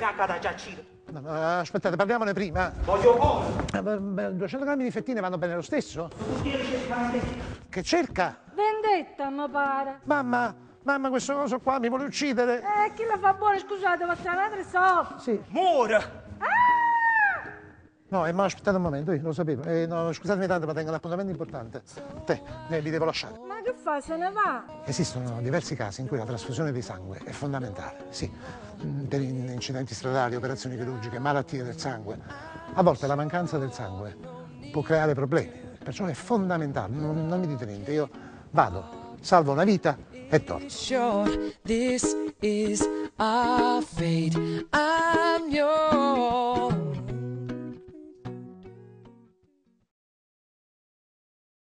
graca da giacire. No, no, aspettate, parliamone prima. Voglio cosa? 200 grammi di fettine vanno bene lo stesso? Che cerca? Vendetta, mi pare. Mamma! Mamma, questo coso qua mi vuole uccidere! Chi la fa buona, scusate, ma sta madre soffre! Sì. Muore! Ah! No, ma aspettate un momento, io lo sapevo. No, scusatemi tanto, ma tengo un appuntamento importante. Te, vi devo lasciare. Ma che fa, se ne va? Esistono diversi casi in cui la trasfusione di sangue è fondamentale, sì. Per incidenti stradali, operazioni chirurgiche, malattie del sangue. A volte la mancanza del sangue può creare problemi, perciò è fondamentale. Non mi dite niente, io vado, salvo una vita. This is our fate. I'm yours.